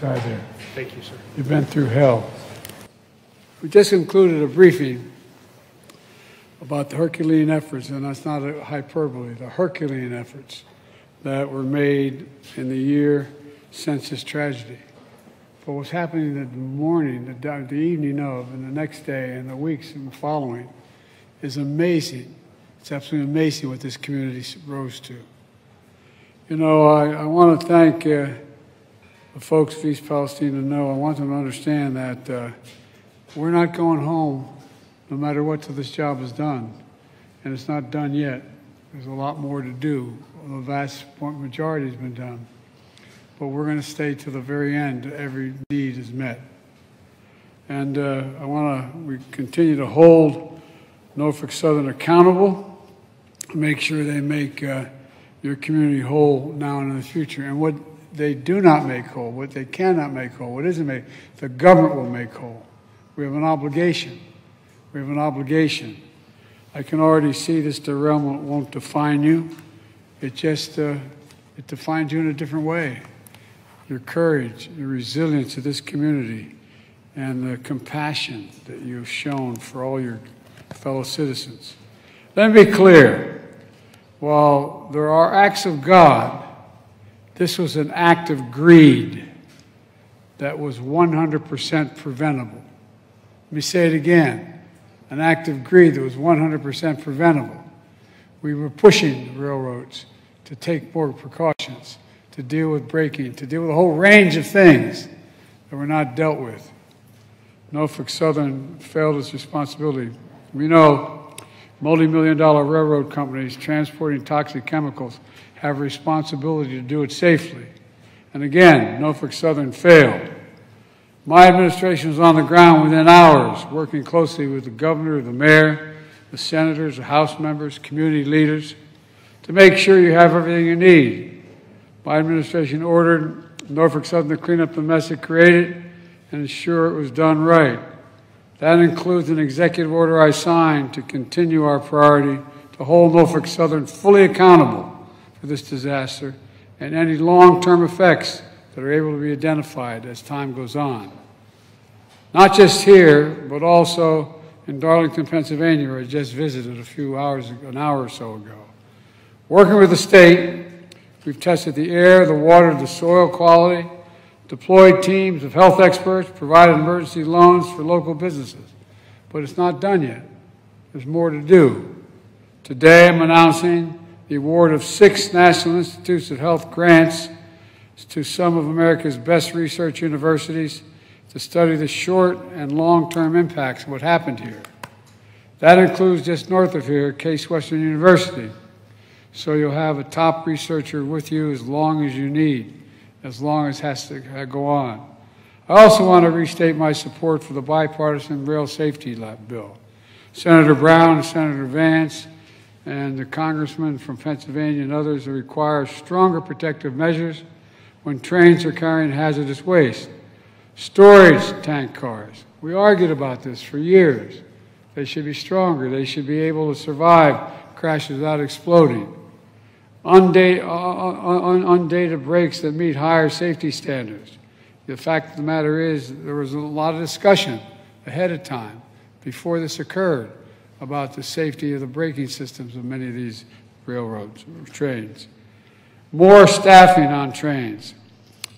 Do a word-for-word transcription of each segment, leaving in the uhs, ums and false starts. Tie there. Thank you, sir. You've been through hell. We just concluded a briefing about the Herculean efforts, and that's not a hyperbole, the Herculean efforts that were made in the year since this tragedy. But what's happening in the morning, the, the evening of, and the next day, and the weeks and the following is amazing. It's absolutely amazing what this community rose to. You know, I, I want to thank uh, the folks of East Palestine to know, I want them to understand that uh, we're not going home no matter what till this job is done. And it's not done yet. There's a lot more to do. The vast majority has been done. But we're going to stay to the very end. Every need is met. And uh, I want to we continue to hold Norfolk Southern accountable, make sure they make uh, your community whole now and in the future. And what they do not make whole, what they cannot make whole, what isn't made, the government will make whole. We have an obligation. We have an obligation. I can already see this derailment won't define you. It just uh, it defines you in a different way. Your courage, your resilience to this community, and the compassion that you've shown for all your fellow citizens. Let me be clear. While there are acts of God, this was an act of greed that was one hundred percent preventable. Let me say it again. An act of greed that was one hundred percent preventable. We were pushing the railroads to take more precautions, to deal with braking, to deal with a whole range of things that were not dealt with. Norfolk Southern failed its responsibility. We know multi-million dollar railroad companies transporting toxic chemicals have a responsibility to do it safely. And again, Norfolk Southern failed. My administration was on the ground within hours, working closely with the governor, the mayor, the senators, the House members, community leaders, to make sure you have everything you need. My administration ordered Norfolk Southern to clean up the mess it created and ensure it was done right. That includes an executive order I signed to continue our priority to hold Norfolk Southern fully accountable for this disaster and any long-term effects that are able to be identified as time goes on. Not just here, but also in Darlington, Pennsylvania, where I just visited a few hours, an hour or so ago. Working with the state, we've tested the air, the water, the soil quality, deployed teams of health experts, provided emergency loans for local businesses. But it's not done yet. There's more to do. Today, I'm announcing the award of six National Institutes of Health grants to some of America's best research universities to study the short and long-term impacts of what happened here. That includes just north of here, Case Western University. So you'll have a top researcher with you as long as you need, as long as it has to go on. I also want to restate my support for the bipartisan rail safety bill. Senator Brown and Senator Vance and the congressman from Pennsylvania and others require stronger protective measures when trains are carrying hazardous waste. Storage tank cars. We argued about this for years. They should be stronger. They should be able to survive crashes without exploding. Undate, un, un, undated brakes that meet higher safety standards. The fact of the matter is there was a lot of discussion ahead of time before this occurred about the safety of the braking systems of many of these railroads or trains. More staffing on trains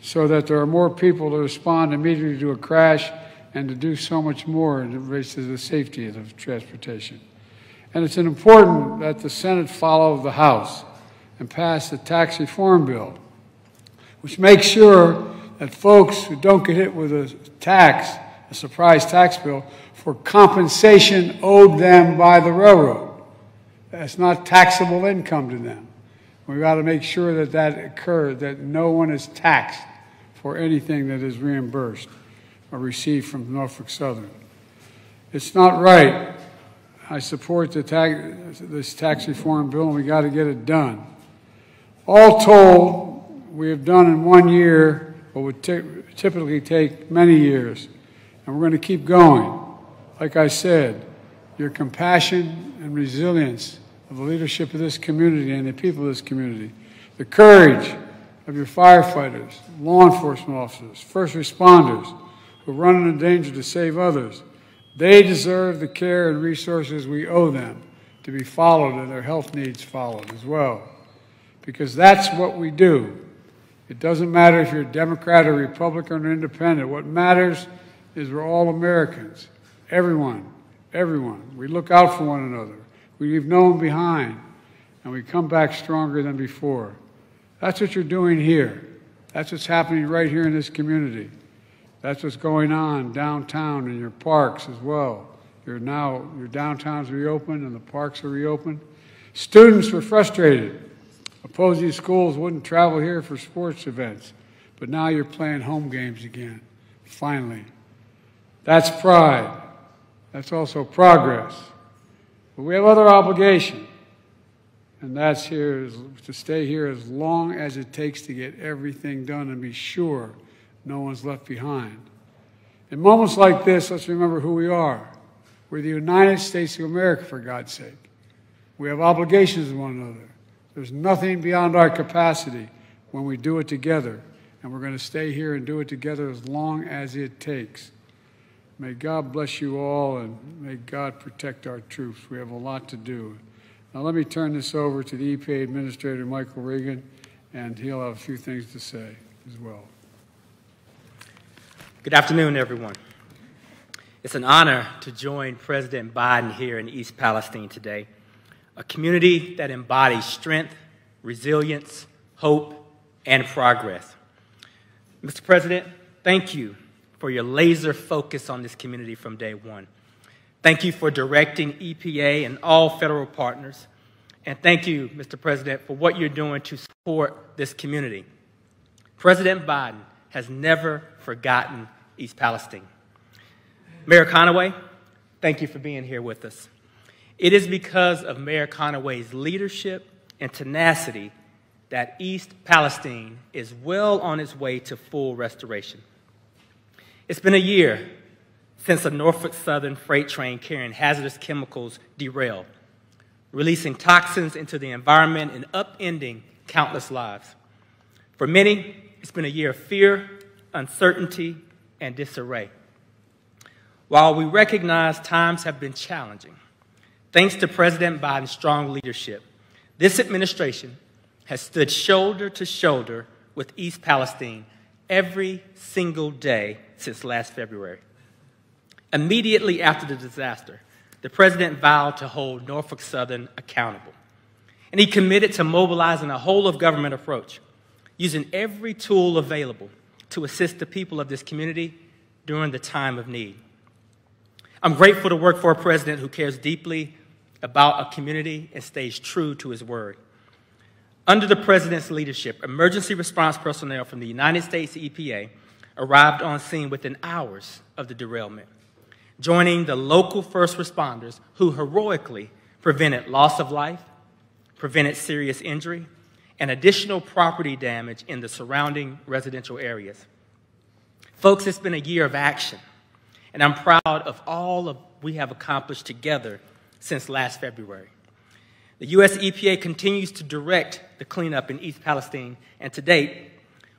so that there are more people to respond immediately to a crash and to do so much more in regards to the safety of transportation. And it's important that the Senate follow the House and pass the tax reform bill, which makes sure that folks who don't get hit with a tax, a surprise tax bill, for compensation owed them by the railroad. That's not taxable income to them. We've got to make sure that that occurs, that no one is taxed for anything that is reimbursed or received from Norfolk Southern. It's not right. I support the tax, this tax reform bill, and we've got to get it done. All told, we have done in one year what would typically take many years, and we're going to keep going. Like I said, your compassion and resilience of the leadership of this community and the people of this community, the courage of of your firefighters, law enforcement officers, first responders who run into danger to save others. They deserve the care and resources we owe them to be followed and their health needs followed as well, because that's what we do. It doesn't matter if you're a Democrat or Republican or independent. What matters is we're all Americans, everyone, everyone. We look out for one another. We leave no one behind, and we come back stronger than before. That's what you're doing here. That's what's happening right here in this community. That's what's going on downtown in your parks as well. You're now, your downtown's reopened and the parks are reopened. Students were frustrated. Opposing schools wouldn't travel here for sports events, but now you're playing home games again, finally. That's pride. That's also progress. But we have other obligations, and that's here is to stay here as long as it takes to get everything done and be sure no one's left behind. In moments like this, let's remember who we are. We're the United States of America, for God's sake. We have obligations to one another. There's nothing beyond our capacity when we do it together, and we're going to stay here and do it together as long as it takes. May God bless you all, and may God protect our troops. We have a lot to do. Now let me turn this over to the E P A Administrator, Michael Regan, and he'll have a few things to say as well. Good afternoon, everyone. It's an honor to join President Biden here in East Palestine today, a community that embodies strength, resilience, hope, and progress. Mister President, thank you for your laser focus on this community from day one. Thank you for directing E P A and all federal partners. And thank you, Mister President, for what you're doing to support this community. President Biden has never forgotten East Palestine. Mayor Conaway, thank you for being here with us. It is because of Mayor Conaway's leadership and tenacity that East Palestine is well on its way to full restoration. It's been a year since a Norfolk Southern freight train carrying hazardous chemicals derailed, releasing toxins into the environment and upending countless lives. For many, it's been a year of fear, uncertainty, and disarray. While we recognize times have been challenging, thanks to President Biden's strong leadership, this administration has stood shoulder to shoulder with East Palestine every single day since last February. Immediately after the disaster, the president vowed to hold Norfolk Southern accountable, and he committed to mobilizing a whole-of-government approach, using every tool available to assist the people of this community during the time of need. I'm grateful to work for a president who cares deeply about a community and stays true to his word. Under the president's leadership, emergency response personnel from the United States E P A arrived on scene within hours of the derailment, joining the local first responders who heroically prevented loss of life, prevented serious injury, and additional property damage in the surrounding residential areas. Folks, it's been a year of action, and I'm proud of all of we have accomplished together since last February. The U S E P A continues to direct the cleanup in East Palestine, and to date,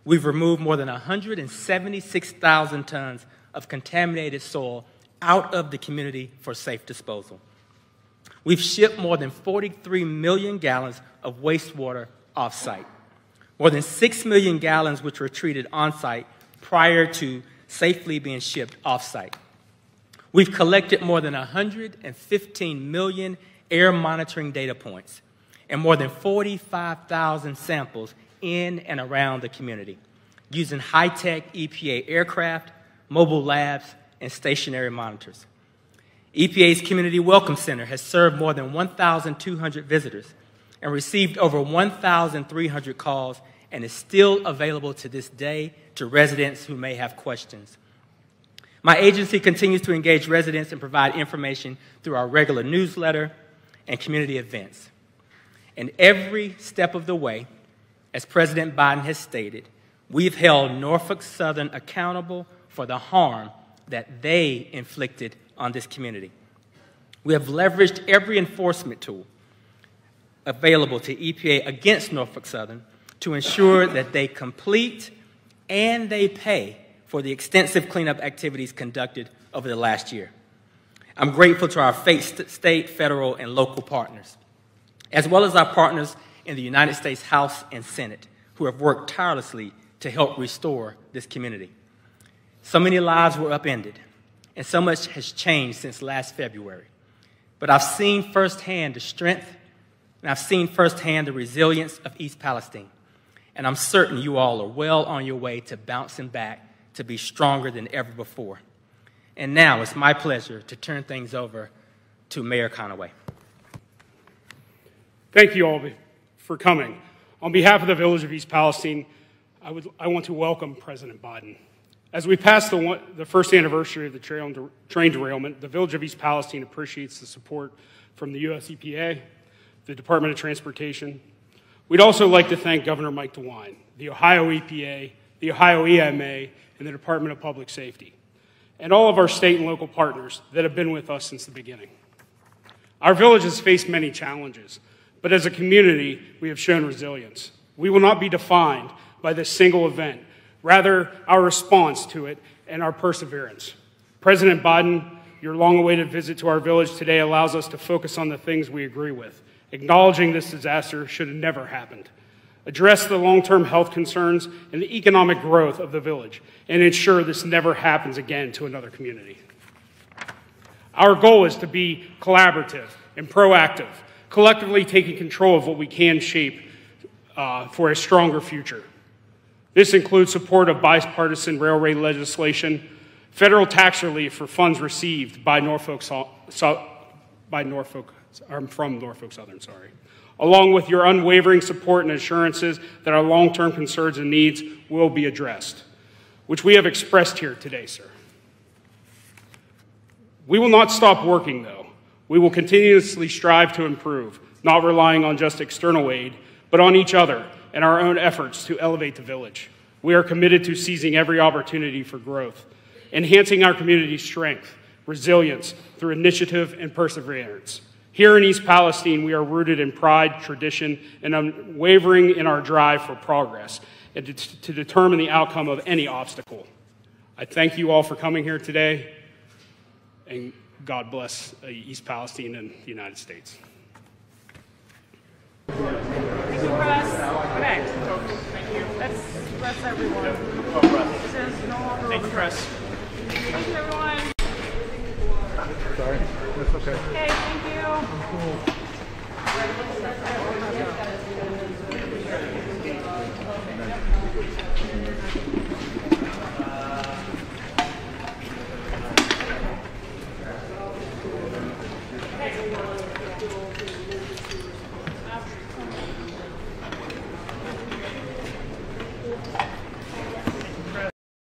we've removed more than one hundred seventy-six thousand tons of contaminated soil out of the community for safe disposal. We've shipped more than forty-three million gallons of wastewater off-site, more than six million gallons which were treated on-site prior to safely being shipped off-site. We've collected more than one hundred fifteen million air monitoring data points and more than forty-five thousand samples in and around the community using high-tech E P A aircraft, mobile labs, and stationary monitors. E P A's Community Welcome Center has served more than one thousand two hundred visitors and received over one thousand three hundred calls and is still available to this day to residents who may have questions. My agency continues to engage residents and provide information through our regular newsletter and community events. And every step of the way, as President Biden has stated, we've held Norfolk Southern accountable for the harm that they inflicted on this community. We have leveraged every enforcement tool available to E P A against Norfolk Southern to ensure that they complete and they pay for the extensive cleanup activities conducted over the last year. I'm grateful to our state, federal, and local partners, as well as our partners in the United States House and Senate, who have worked tirelessly to help restore this community. So many lives were upended, and so much has changed since last February. But I've seen firsthand the strength, and I've seen firsthand the resilience of East Palestine, and I'm certain you all are well on your way to bouncing back to be stronger than ever before. And now it's my pleasure to turn things over to Mayor Conaway. Thank you all for coming. On behalf of the Village of East Palestine, I, would, I want to welcome President Biden. As we pass the, one, the first anniversary of the trail, train derailment, the Village of East Palestine appreciates the support from the U S E P A, the Department of Transportation. We'd also like to thank Governor Mike DeWine, the Ohio E P A, the Ohio E M A, and the Department of Public Safety, and all of our state and local partners that have been with us since the beginning. Our village has faced many challenges, but as a community, we have shown resilience. We will not be defined by this single event, rather our response to it and our perseverance. President Biden, your long-awaited visit to our village today allows us to focus on the things we agree with. Acknowledging this disaster should have never happened. Address the long-term health concerns and the economic growth of the village, and ensure this never happens again to another community. Our goal is to be collaborative and proactive, collectively taking control of what we can shape uh, for a stronger future. This includes support of bipartisan railway legislation, federal tax relief for funds received by Norfolk, so, so, by Norfolk, I'm from Norfolk Southern, sorry. Along with your unwavering support and assurances that our long-term concerns and needs will be addressed, which we have expressed here today, sir. We will not stop working, though. We will continuously strive to improve, not relying on just external aid, but on each other and our own efforts to elevate the village. We are committed to seizing every opportunity for growth, enhancing our community's strength, resilience through initiative and perseverance. Here in East Palestine, we are rooted in pride, tradition, and unwavering in our drive for progress and to, to determine the outcome of any obstacle. I thank you all for coming here today, and God bless East Palestine and the United States. Thank you. Let's bless everyone. This is no longer thank you, press. Thank you, everyone. Sorry. That's okay. Okay, thank you. Cool.